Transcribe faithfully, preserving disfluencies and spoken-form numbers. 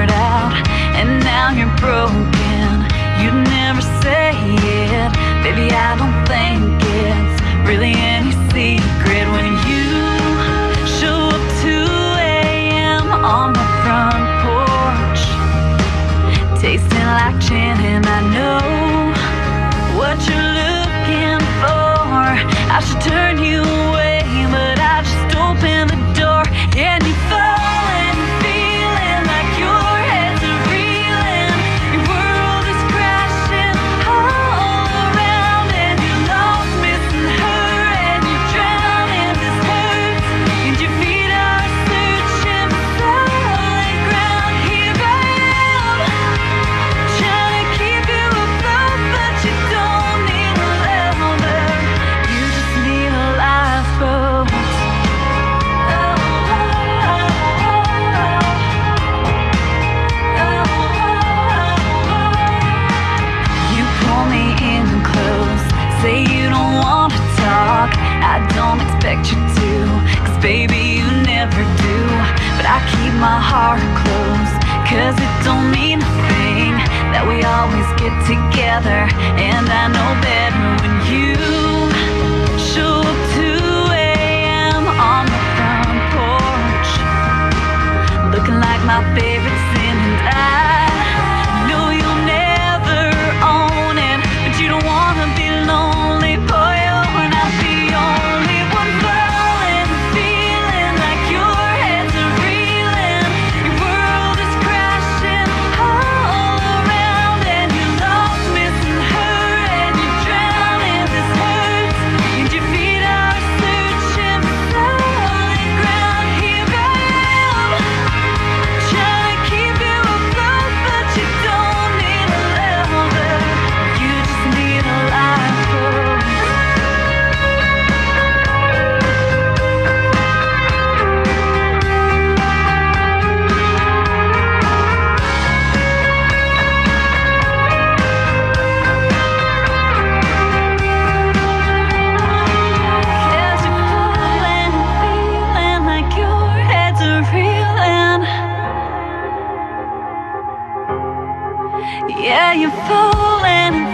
poured out, and now you're broken. You'd never say it, baby, I don't think it's really any secret. When you show up two a m on my front porch, tasting like gin, and I know what you're looking for. I should turn you away, but I just open the door and you fall. I don't expect you to, 'cause baby you never do, but I keep my heart closed, 'cause it don't mean a thing that we always get together. And I know better when you show up two a m on the front porch, looking like my favorite sin, and I know you'll never own it, but you don't wanna be lonely, boy. Yeah, you're falling.